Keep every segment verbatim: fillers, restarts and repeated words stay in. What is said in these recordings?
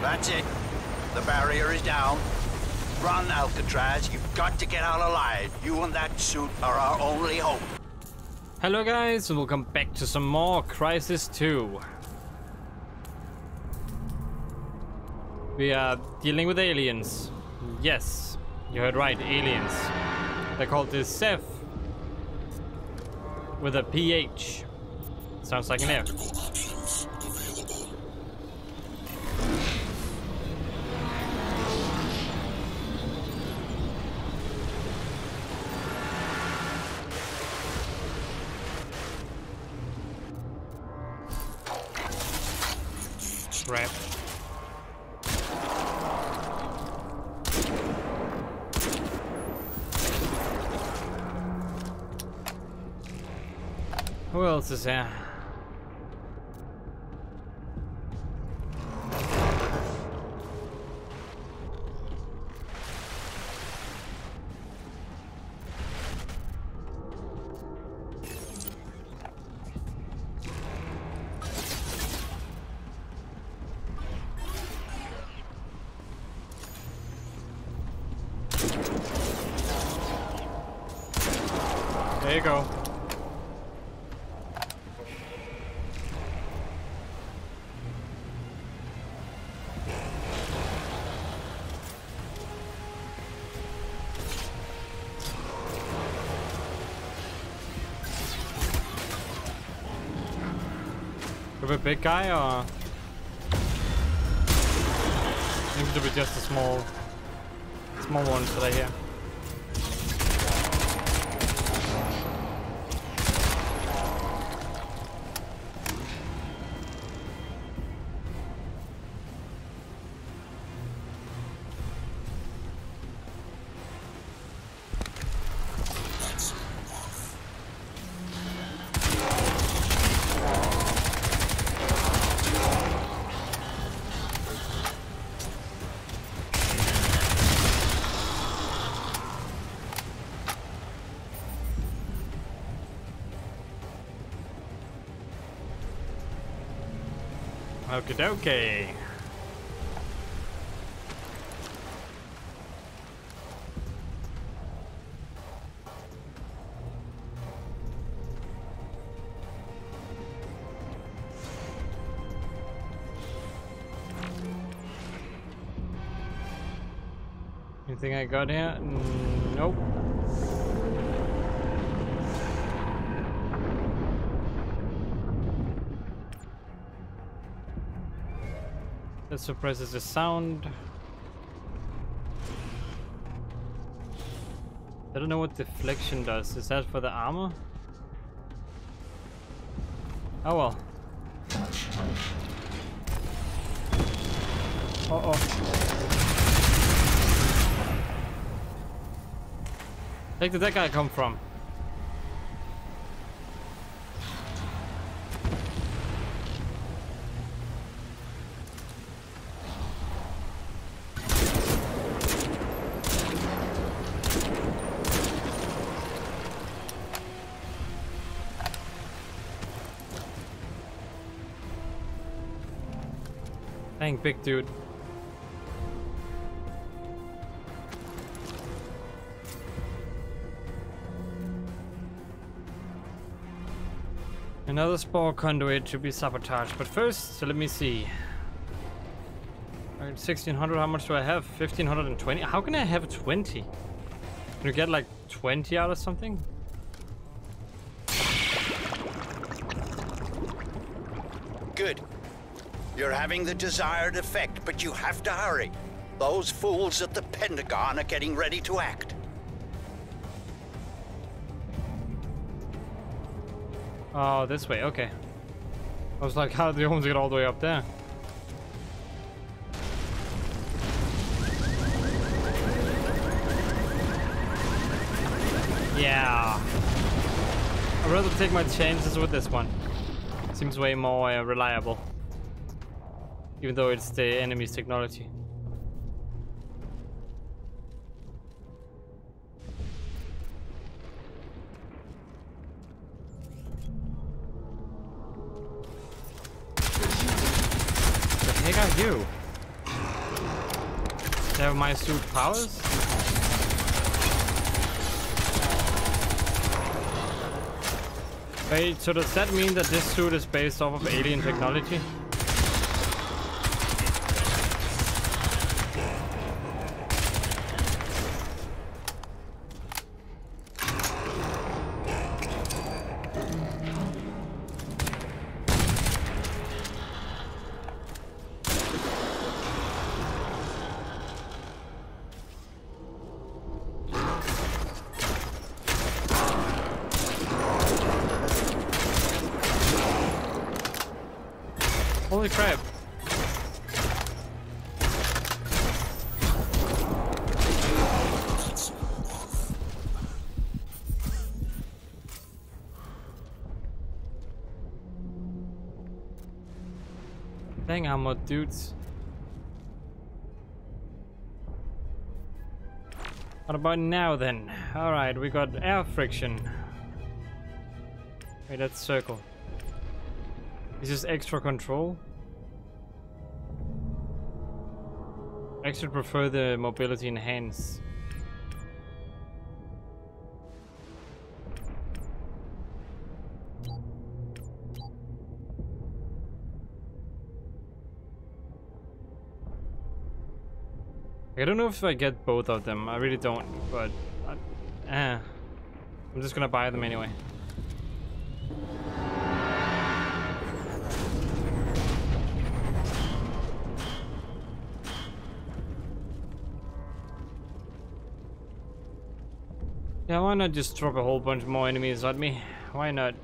That's it. The barrier is down. Run, Alcatraz. You've got to get out alive. You and that suit are our only hope. Hello guys, welcome back to some more Crisis two. We are dealing with aliens. Yes, you heard right, aliens. They're called the Ceph. With a P H. Sounds like an F. Crap. Who else is here? There you go. A big guy, or seems to be just a small, small one today here. Okie dokie. Anything I got here? Nope. That suppresses the sound. I don't know what deflection does. Is that for the armor? Oh well. Uh oh. Where did that guy come from? Dang, big dude. Another spore conduit to be sabotaged, but first, so let me see. Alright, sixteen hundred, how much do I have? fifteen twenty? How can I have twenty? Can you get like twenty out of something? Good. You're having the desired effect, but you have to hurry. Those fools at the Pentagon are getting ready to act. Oh, this way, okay. I was like, how did the homes get all the way up there? Yeah. I'd rather take my chances with this one. Seems way more uh, reliable. Even though it's the enemy's technology. What the heck are you? They're my superpowers? Wait, so does that mean that this suit is based off of alien technology? Holy crap. Dang, I'm a dude. What about now then? Alright, we got air friction. Wait, that's circle. Is this extra control? I actually prefer the mobility enhance. I don't know if I get both of them. I really don't, but I, eh, I'm just gonna buy them anyway. Yeah, why not just drop a whole bunch more enemies at me? Why not?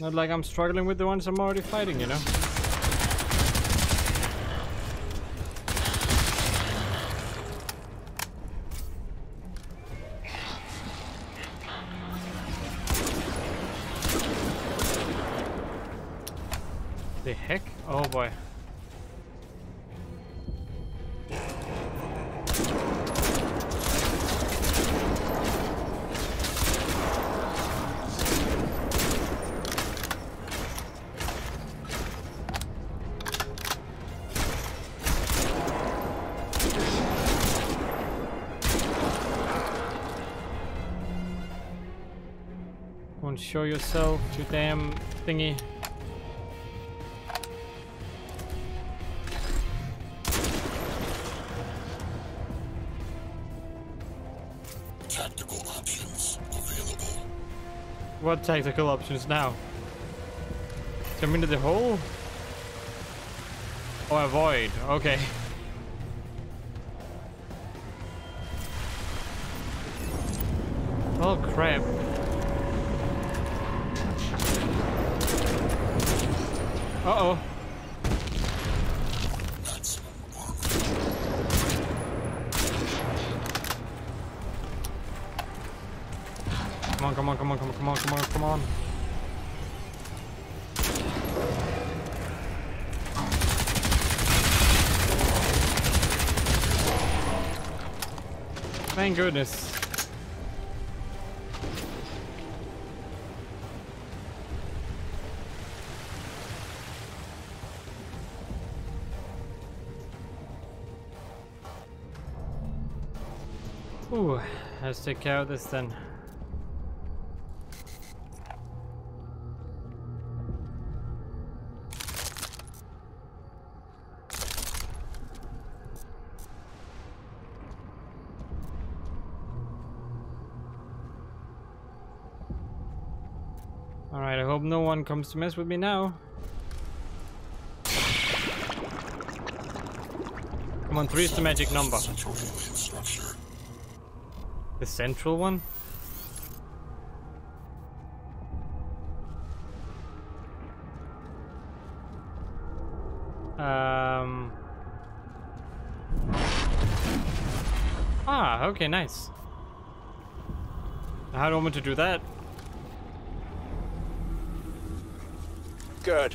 Not like I'm struggling with the ones I'm already fighting, you know? The heck? Oh boy. Don't show yourself, you damn thingy. What tactical options now? Jump into the hole? Or avoid? Okay. Oh crap. Uh oh. Come on, come on, come on, come on, come on, come on. Thank goodness. Ooh, let's take care of this then. Alright, I hope no one comes to mess with me now. Come on, three is the magic number. The central one? Um. Ah, okay, nice. How do I want to do that? Good.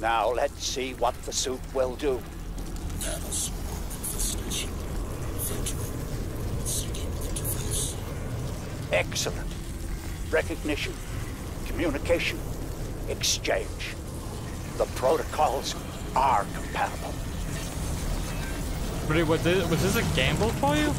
Now let's see what the suit will do. Excellent. Recognition, communication, exchange. The protocols are compatible. But was this, was this a gamble for you?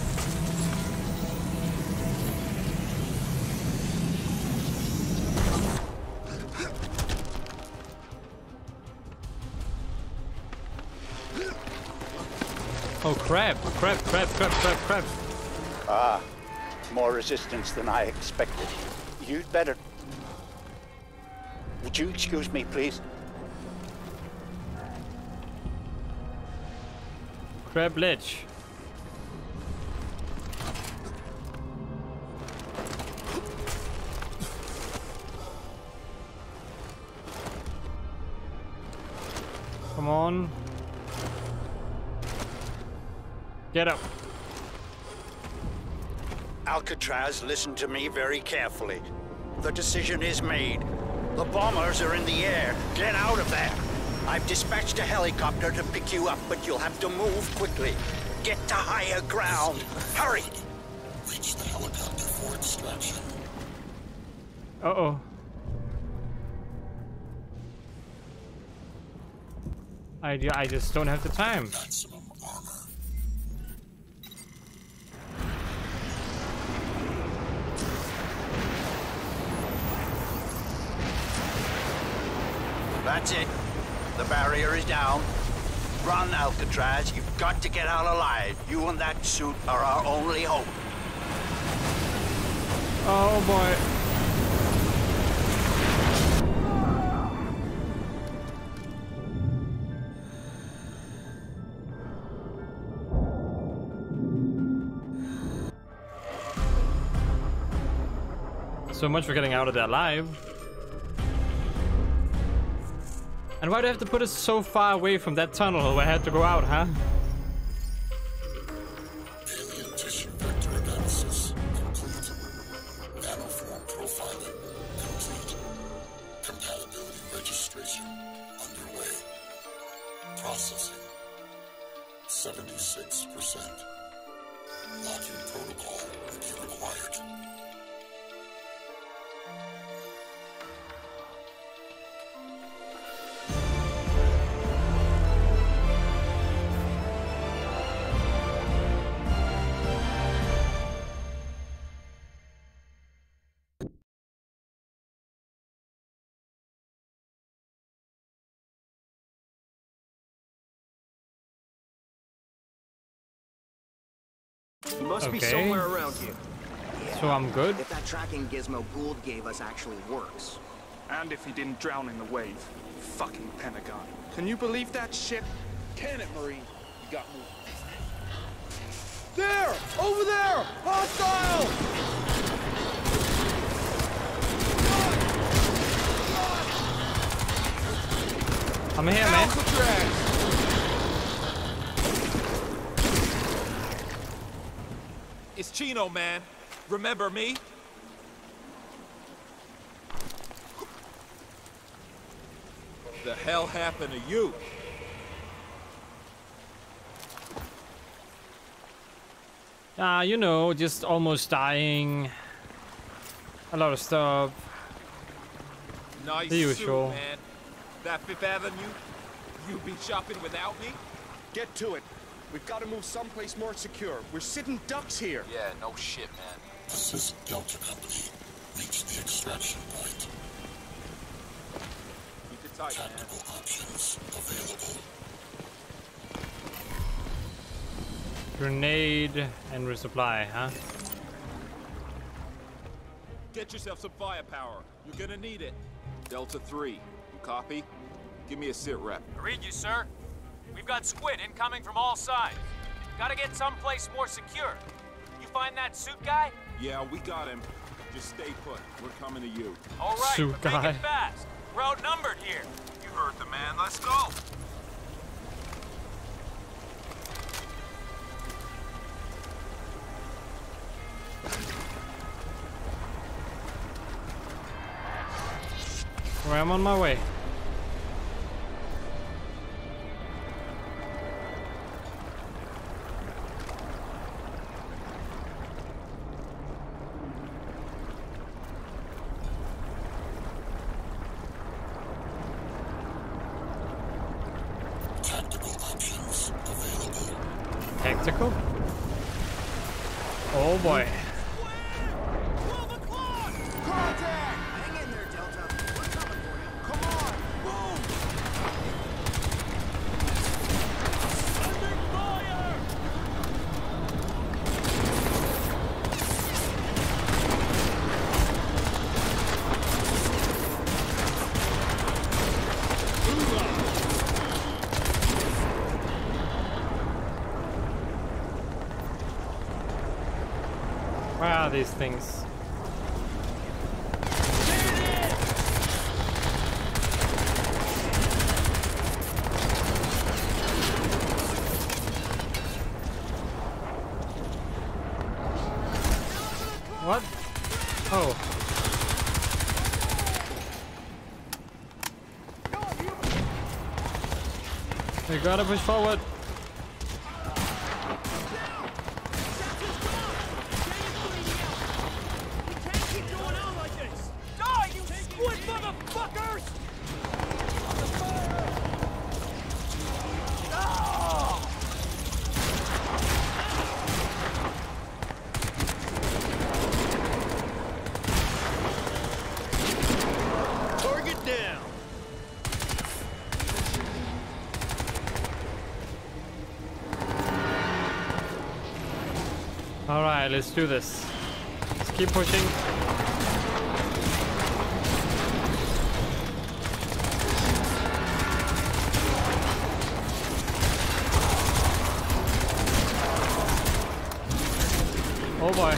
Oh crap, crap, crap, crap, crap, crap. Ah, more resistance than I expected. You'd better... Would you excuse me, please? Crab ledge. Come on. Get up. Alcatraz, listen to me very carefully. The decision is made. The bombers are in the air. Get out of there. I've dispatched a helicopter to pick you up, but you'll have to move quickly. Get to higher ground. Hurry! Reach the helicopter for destruction. Uh-oh. I, I just don't have the time. Maximum armor. That's it. The barrier is down. Run, Alcatraz. You've got to get out alive. You and that suit are our only hope. Oh, boy. So much for getting out of there alive. And why do I have to put us so far away from that tunnel where I had to go out, huh? Alien tissue vector analysis complete. Nanoform profiling complete. Compatibility registration underway. Processing seventy-six percent. Locking protocol will be required. He must okay. be somewhere around here. Yeah. So I'm good? If that tracking gizmo Gould gave us actually works. And if he didn't drown in the wave. Fucking Pentagon. Can you believe that shit? Can it, Marine? You got me. There! Over there! Hostile! Run! Run! I'm here, Alcatraz. Man. It's Chino, man. Remember me? What the hell happened to you? Ah, uh, you know, just almost dying. A lot of stuff. Nice the usual. Suit, man. That Fifth Avenue? You be shopping without me? Get to it. We've got to move someplace more secure. We're sitting ducks here. Yeah, no shit, man. This is Delta Company. Reach the extraction point. Keep it tight, Tactical man. Options available. Grenade and resupply, huh? Get yourself some firepower. You're gonna need it. Delta three, you copy? Give me a sit rep. I read you, sir. We've got squid incoming from all sides. Gotta get someplace more secure. You find that suit guy? Yeah, we got him. Just stay put. We're coming to you. All right, suit but guy. Make it fast. We're outnumbered here. You heard the man. Let's go. Well, I'm on my way. Tactics available. Tactical? Oh boy. These things. What? Oh. We gotta push forward. Let's do this. Let's keep pushing. Oh boy.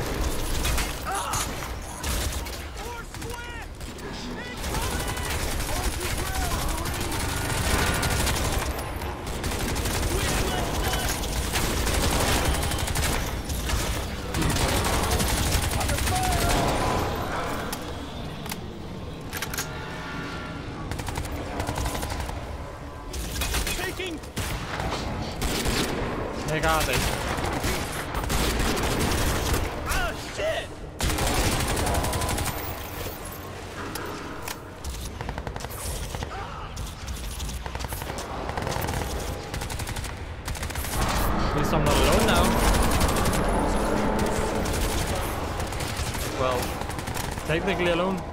Technically alone. In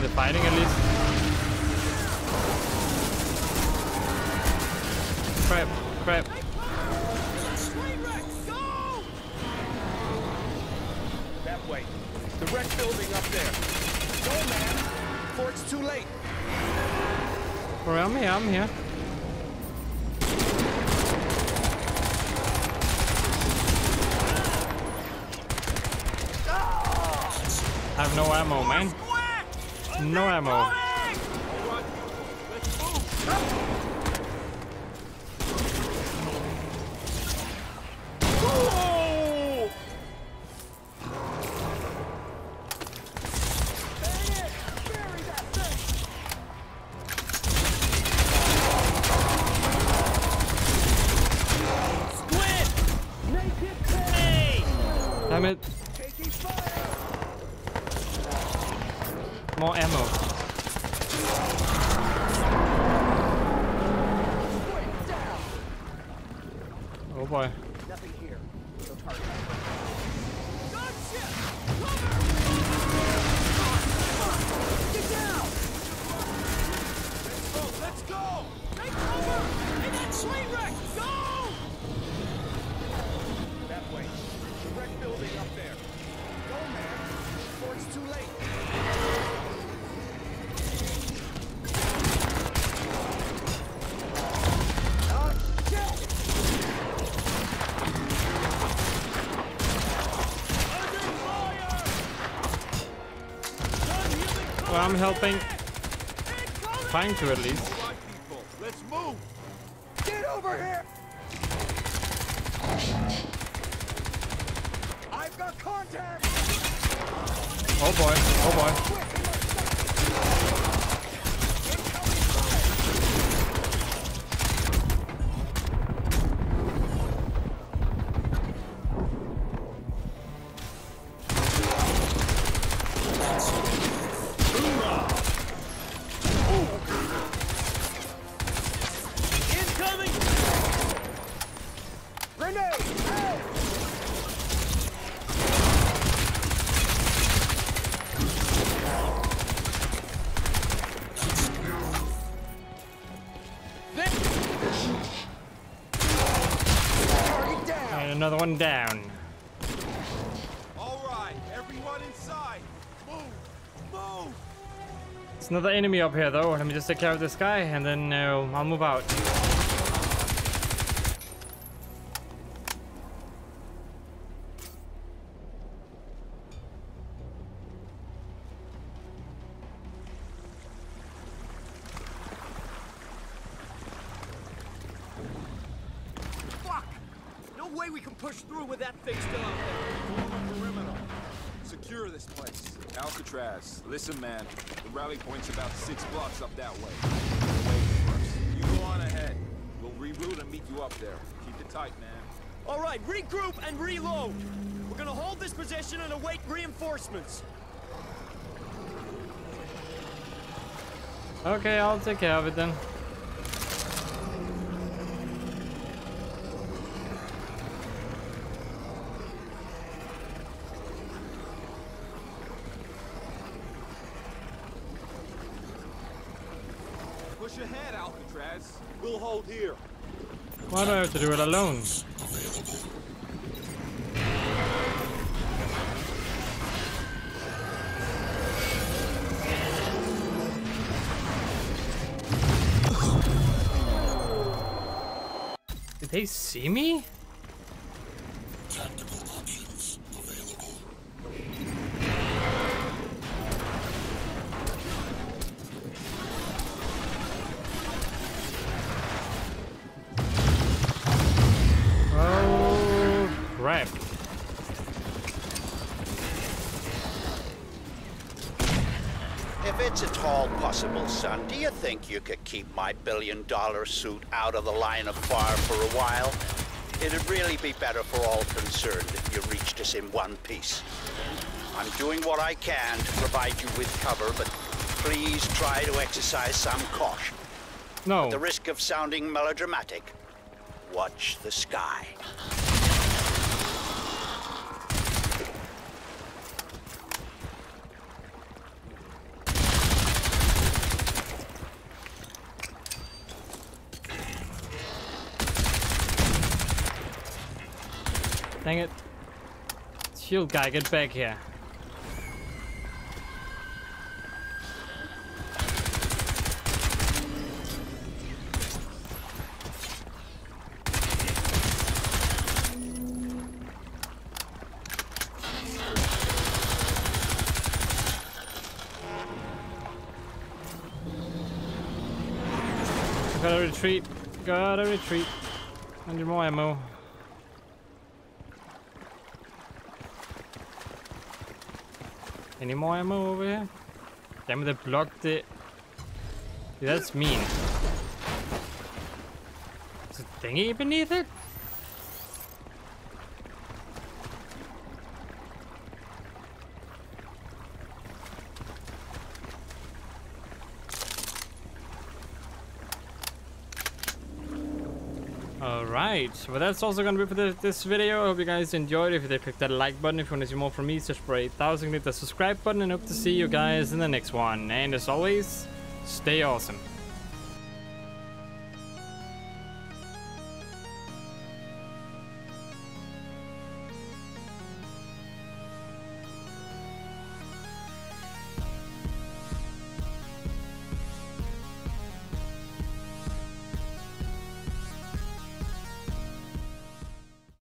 the fighting at least. Crap, crap. That way. The wreck building up there. Go man, before it's too late. Where am I? I'm here. I have no ammo, man. No ammo. Damn it. More ammo. Oh boy. Nothing here. No target. Gotcha! Cover! Get down! Let's go! Let's go! Take cover! Hey, that train wreck! Go! That way. The wreck building up there. Go, man. Before it's too late. Well, I'm helping. Trying to at least. Let's move. Get over here. I've got contact. Oh boy. Oh boy. Grenade! Hey! Target down. And another one down. All right, everyone inside. Move, move. There's another enemy up here, though. Let me just take care of this guy, and then uh, I'll move out. Listen, man, the rally point's about six blocks up that way. You go on ahead. We'll reroute and meet you up there. Keep it tight, man. All right, regroup and reload. We're gonna hold this position and await reinforcements. Okay, I'll take care of it then. Push ahead, Alcatraz. We'll hold here. Why do I have to do it alone? Did they see me? Tactical options available. Possible, son, do you think you could keep my billion dollar suit out of the line of fire for a while? It'd really be better for all concerned if you reached us in one piece. I'm doing what I can to provide you with cover, but please try to exercise some caution. No. At the risk of sounding melodramatic, watch the sky. Dang it. Shield guy, get back here. Gotta retreat. Gotta retreat. I need more ammo. Any more ammo over here? Damn it, they blocked it. Dude, that's mean. Is a thingy beneath it? Alright, well that's also gonna be for the, this video. I hope you guys enjoyed. If you did, click that like button. If you want to see more from me, search for eight thousand, click the subscribe button, and hope to see you guys in the next one. And as always, stay awesome.